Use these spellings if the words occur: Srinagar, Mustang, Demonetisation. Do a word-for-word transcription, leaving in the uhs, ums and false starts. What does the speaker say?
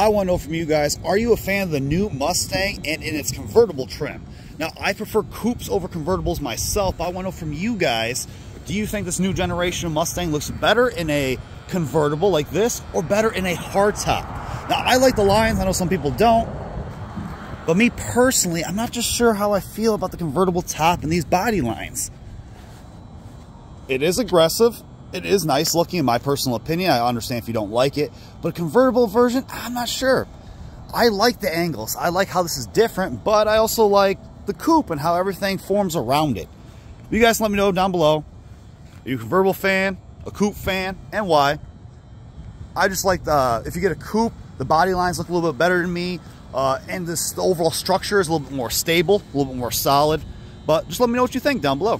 I want to know from you guys, are you a fan of the new Mustang and in its convertible trim? Now, I prefer coupes over convertibles myself, but I want to know from you guys, do you think this new generation of Mustang looks better in a convertible like this or better in a hardtop? Now, I like the lines. I know some people don't, but me personally, I'm not just sure how I feel about the convertible top and these body lines. It is aggressive. It is nice looking in my personal opinion. I understand if you don't like it, but a convertible version, I'm not sure. I like the angles. I like how this is different, but I also like the coupe and how everything forms around it. You guys let me know down below. Are you a convertible fan, a coupe fan, and why? I just like the, if you get a coupe, the body lines look a little bit better to me. Uh, and this the overall structure is a little bit more stable, a little bit more solid. But just let me know what you think down below.